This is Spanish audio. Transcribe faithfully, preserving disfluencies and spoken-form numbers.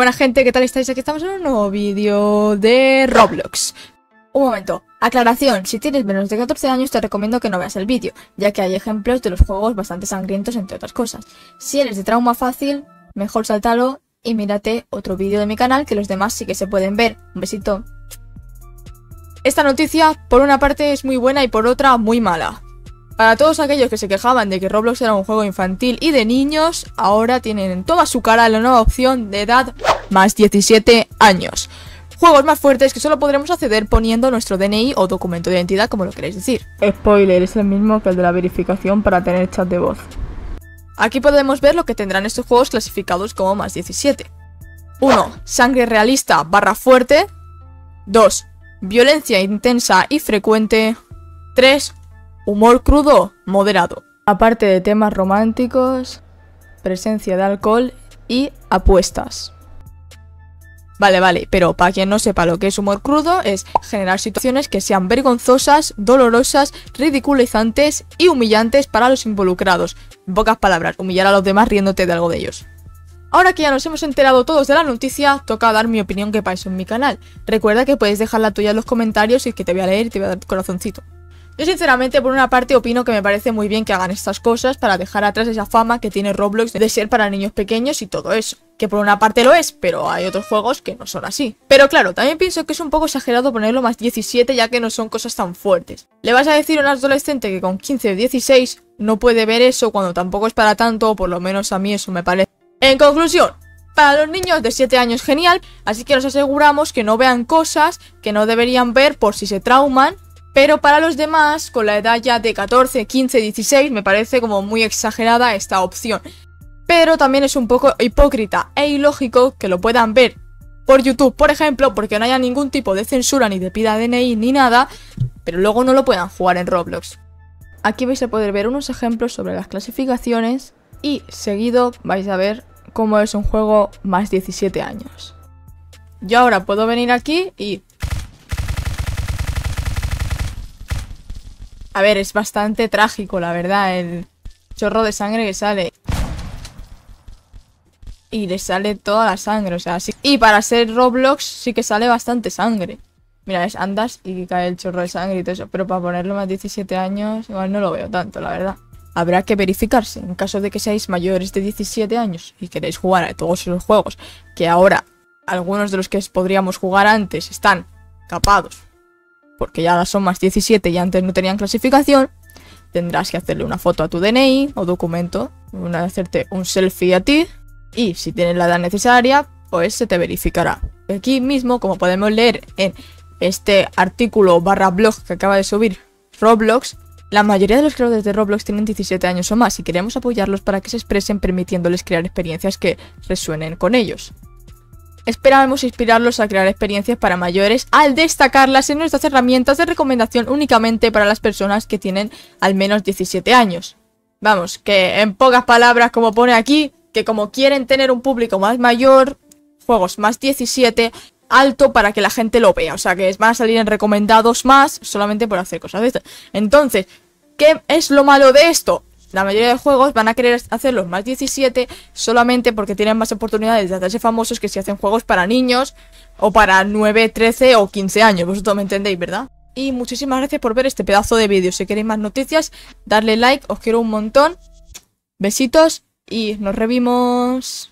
buena gente, ¿qué tal estáis? Aquí estamos en un nuevo vídeo de Roblox. Un momento, aclaración, si tienes menos de catorce años te recomiendo que no veas el vídeo, ya que hay ejemplos de los juegos bastante sangrientos, entre otras cosas. Si eres de trauma fácil, mejor saltalo y mírate otro vídeo de mi canal, que los demás sí que se pueden ver. Un besito. Esta noticia, por una parte, es muy buena y por otra, muy mala. Para todos aquellos que se quejaban de que Roblox era un juego infantil y de niños, ahora tienen en toda su cara la nueva opción de edad más diecisiete años. Juegos más fuertes que solo podremos acceder poniendo nuestro D N I o documento de identidad, como lo queréis decir. Spoiler, es el mismo que el de la verificación para tener chat de voz. Aquí podemos ver lo que tendrán estos juegos clasificados como más diecisiete. uno. Sangre realista barra fuerte. dos. Violencia intensa y frecuente. tres. Humor crudo, moderado. Aparte de temas románticos, presencia de alcohol y apuestas. Vale, vale, pero para quien no sepa lo que es humor crudo, es generar situaciones que sean vergonzosas, dolorosas, ridiculizantes y humillantes para los involucrados. En pocas palabras, humillar a los demás riéndote de algo de ellos. Ahora que ya nos hemos enterado todos de la noticia, toca dar mi opinión, que para eso en mi canal. Recuerda que puedes dejar la tuya en los comentarios y que te voy a leer y te voy a dar corazoncito. Yo sinceramente, por una parte, opino que me parece muy bien que hagan estas cosas para dejar atrás esa fama que tiene Roblox de ser para niños pequeños y todo eso. Que por una parte lo es, pero hay otros juegos que no son así. Pero claro, también pienso que es un poco exagerado ponerlo más diecisiete, ya que no son cosas tan fuertes. ¿Le vas a decir a un adolescente que con quince o dieciséis no puede ver eso cuando tampoco es para tanto? O por lo menos a mí eso me parece. En conclusión, para los niños de siete años genial, así que nos aseguramos que no vean cosas que no deberían ver por si se trauman. Pero para los demás, con la edad ya de catorce, quince, dieciséis, me parece como muy exagerada esta opción. Pero también es un poco hipócrita e ilógico que lo puedan ver por YouTube, por ejemplo, porque no haya ningún tipo de censura ni de pida D N I ni nada, pero luego no lo puedan jugar en Roblox. Aquí vais a poder ver unos ejemplos sobre las clasificaciones y seguido vais a ver cómo es un juego más diecisiete años. Yo ahora puedo venir aquí y... A ver, es bastante trágico, la verdad, el chorro de sangre que sale. Y le sale toda la sangre, o sea, sí. Y para ser Roblox sí que sale bastante sangre. Mira, ves, andas y cae el chorro de sangre y todo eso. Pero para ponerlo más diecisiete años, igual no lo veo tanto, la verdad. Habrá que verificarse, en caso de que seáis mayores de diecisiete años y queréis jugar a todos esos juegos, que ahora algunos de los que podríamos jugar antes están capados, porque ya son más diecisiete y antes no tenían clasificación, tendrás que hacerle una foto a tu D N I o documento, una, hacerte un selfie a ti, y si tienes la edad necesaria, pues se te verificará. Aquí mismo, como podemos leer en este artículo barra blog que acaba de subir Roblox, la mayoría de los creadores de Roblox tienen diecisiete años o más y queremos apoyarlos para que se expresen permitiéndoles crear experiencias que resuenen con ellos. Esperamos inspirarlos a crear experiencias para mayores al destacarlas en nuestras herramientas de recomendación únicamente para las personas que tienen al menos diecisiete años. Vamos, que en pocas palabras, como pone aquí, que como quieren tener un público más mayor, juegos más diecisiete, alto para que la gente lo vea. O sea, que van a salir en recomendados más solamente por hacer cosas de estas. Entonces, ¿qué es lo malo de esto? La mayoría de juegos van a querer hacerlos más diecisiete solamente porque tienen más oportunidades de hacerse famosos que si hacen juegos para niños o para nueve, trece o quince años. Vosotros me entendéis, ¿verdad? Y muchísimas gracias por ver este pedazo de vídeo. Si queréis más noticias, darle like, os quiero un montón. Besitos y nos revimos.